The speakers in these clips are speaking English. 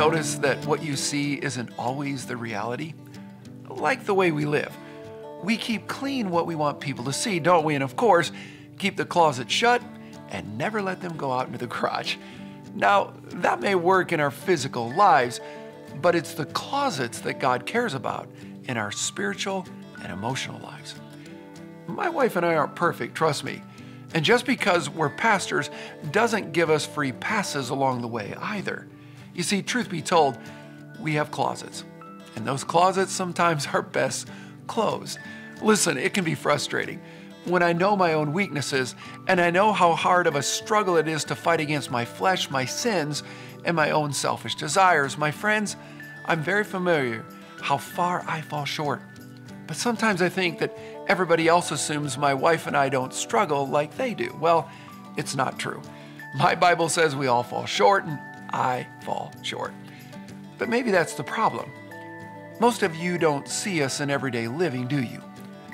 notice that what you see isn't always the reality? Like the way we live. We keep clean what we want people to see, don't we? And of course, keep the closet shut and never let them go out into the garage. Now, that may work in our physical lives, but it's the closets that God cares about in our spiritual and emotional lives. My wife and I aren't perfect, trust me. And just because we're pastors doesn't give us free passes along the way either. You see, truth be told, we have closets. And those closets sometimes are best closed. Listen, it can be frustrating when I know my own weaknesses and I know how hard of a struggle it is to fight against my flesh, my sins, and my own selfish desires. My friends, I'm very familiar how far I fall short. But sometimes I think that everybody else assumes my wife and I don't struggle like they do. Well, it's not true. My Bible says we all fall short, and I fall short. But maybe that's the problem. Most of you don't see us in everyday living, do you?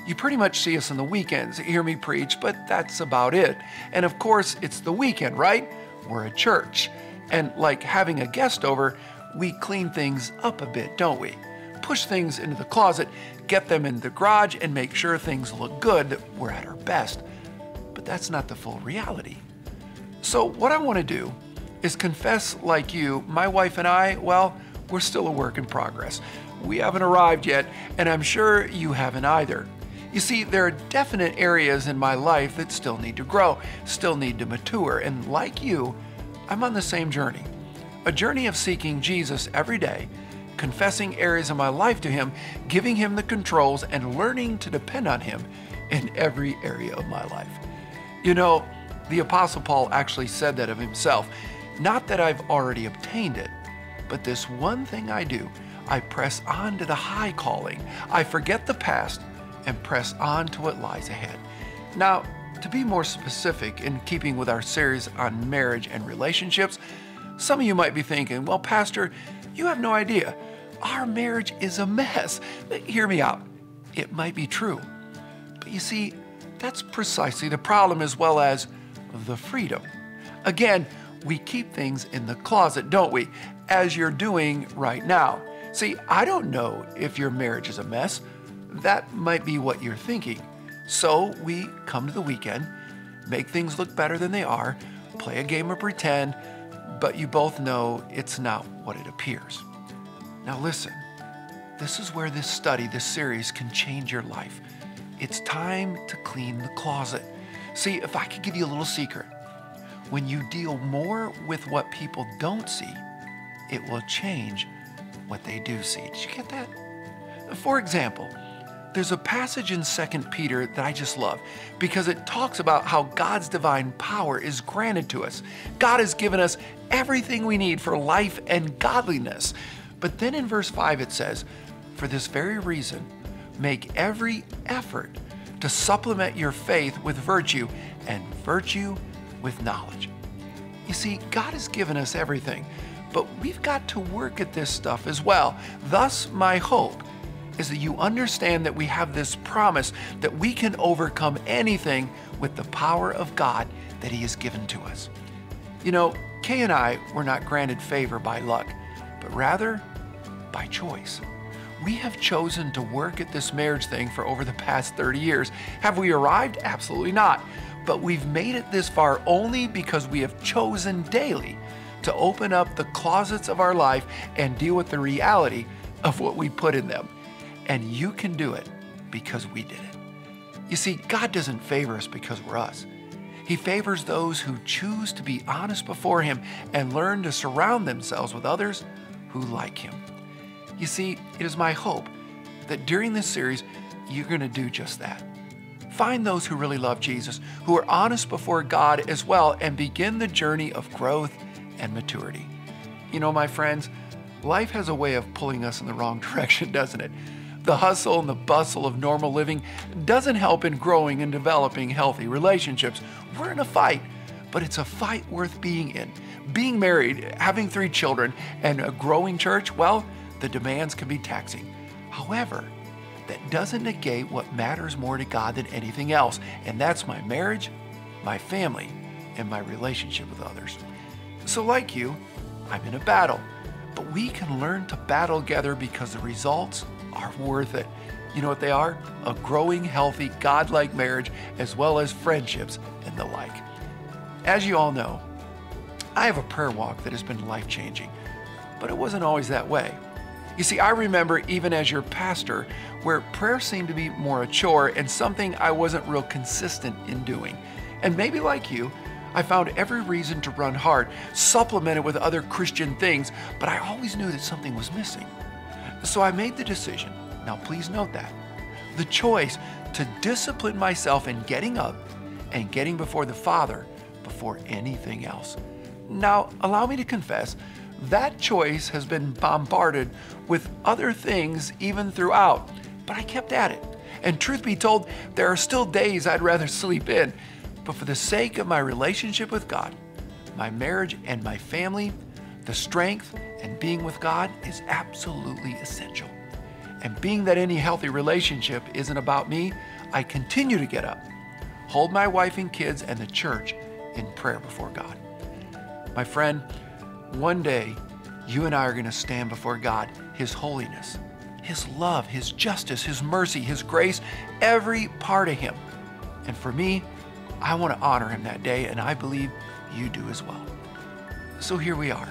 You pretty much see us on the weekends, hear me preach, but that's about it. And of course, it's the weekend, right? We're a church. And like having a guest over, we clean things up a bit, don't we? Push things into the closet, get them in the garage, and make sure things look good, that we're at our best. But that's not the full reality. So what I want to do is confess, like you, my wife and I, well, we're still a work in progress. We haven't arrived yet, and I'm sure you haven't either. You see, there are definite areas in my life that still need to grow, still need to mature, and like you, I'm on the same journey, a journey of seeking Jesus every day, confessing areas of my life to Him, giving Him the controls, and learning to depend on Him in every area of my life. You know, the Apostle Paul actually said that of himself, not that I've already obtained it, but this one thing I do, I press on to the high calling. I forget the past and press on to what lies ahead. Now, to be more specific, in keeping with our series on marriage and relationships, some of you might be thinking, well, Pastor, you have no idea. Our marriage is a mess. But hear me out. It might be true. But you see, that's precisely the problem as well as the freedom. Again, we keep things in the closet, don't we? As you're doing right now. See, I don't know if your marriage is a mess. That might be what you're thinking. So we come to the weekend, make things look better than they are, play a game of pretend, but you both know it's not what it appears. Now listen, this is where this study, this series, can change your life. It's time to clean the closet. See, if I could give you a little secret, when you deal more with what people don't see, it will change what they do see. Did you get that? For example, there's a passage in 2 Peter that I just love because it talks about how God's divine power is granted to us. God has given us everything we need for life and godliness. But then in verse 5 it says, "For this very reason, make every effort to supplement your faith with virtue, and virtue with knowledge." You see, God has given us everything, but we've got to work at this stuff as well. Thus, my hope is that you understand that we have this promise that we can overcome anything with the power of God that He has given to us. You know, Kay and I were not granted favor by luck, but rather by choice. We have chosen to work at this marriage thing for over the past 30 years. Have we arrived? Absolutely not. But we've made it this far only because we have chosen daily to open up the closets of our life and deal with the reality of what we put in them. And you can do it because we did it. You see, God doesn't favor us because we're us. He favors those who choose to be honest before Him and learn to surround themselves with others who like Him. You see, it is my hope that during this series, you're going to do just that. Find those who really love Jesus, who are honest before God as well, and begin the journey of growth and maturity. You know, my friends, life has a way of pulling us in the wrong direction, doesn't it? The hustle and the bustle of normal living doesn't help in growing and developing healthy relationships. We're in a fight, but it's a fight worth being in. Being married, having 3 children, and a growing church, well, the demands can be taxing. However, that doesn't negate what matters more to God than anything else, and that's my marriage, my family, and my relationship with others. So like you, I'm in a battle. but we can learn to battle together because the results are worth it. You know what they are? A growing, healthy, godlike marriage, as well as friendships and the like. As you all know, I have a prayer walk that has been life-changing, but it wasn't always that way. You see, I remember even as your pastor, where prayer seemed to be more a chore and something I wasn't real consistent in doing. And maybe like you, I found every reason to run hard, supplemented with other Christian things, but I always knew that something was missing. So I made the decision, now please note that, the choice to discipline myself in getting up and getting before the Father before anything else. Now, allow me to confess, that choice has been bombarded with other things even throughout, but I kept at it. And truth be told, there are still days I'd rather sleep in. But for the sake of my relationship with God, my marriage and my family, the strength and being with God is absolutely essential. And being that any healthy relationship isn't about me, I continue to get up, hold my wife and kids and the church in prayer before God. My friend, one day, you and I are going to stand before God, His holiness, His love, His justice, His mercy, His grace, every part of Him. And for me, I want to honor Him that day, and I believe you do as well. So here we are,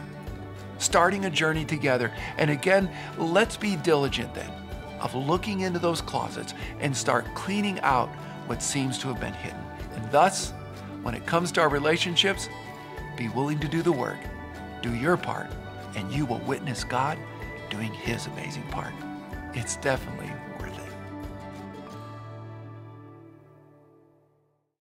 starting a journey together. And again, let's be diligent then of looking into those closets and start cleaning out what seems to have been hidden. And thus, when it comes to our relationships, be willing to do the work. Do your part, and you will witness God doing His amazing part. It's definitely